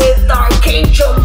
with Archangel